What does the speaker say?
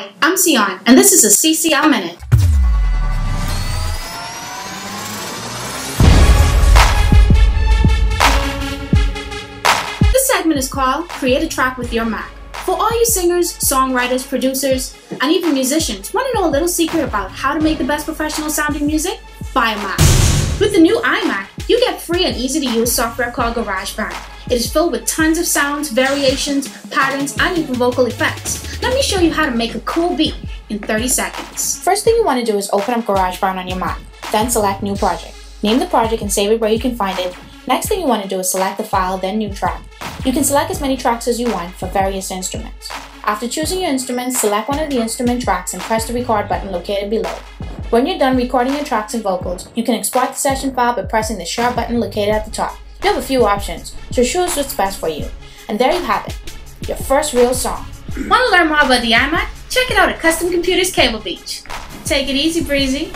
Hi, I'm Cyeon, and this is a CCL Minute. This segment is called Create a Track with Your Mac. For all you singers, songwriters, producers, and even musicians, want to know a little secret about how to make the best professional sounding music? Buy a Mac. With the new iMac, you get free and easy to use software called GarageBand. It is filled with tons of sounds, variations, patterns, and even vocal effects. Let me show you how to make a cool beat in 30 seconds. First thing you want to do is open up GarageBand on your Mac, then select New Project. Name the project and save it where you can find it. Next thing you want to do is select the file, then New Track. You can select as many tracks as you want for various instruments. After choosing your instrument, select one of the instrument tracks and press the record button located below. When you're done recording your tracks and vocals, you can export the session file by pressing the share button located at the top. You have a few options, so choose what's best for you. And there you have it, your first real song. Want to learn more about the iMac? Check it out at Custom Computers Cable Beach. Take it easy, breezy.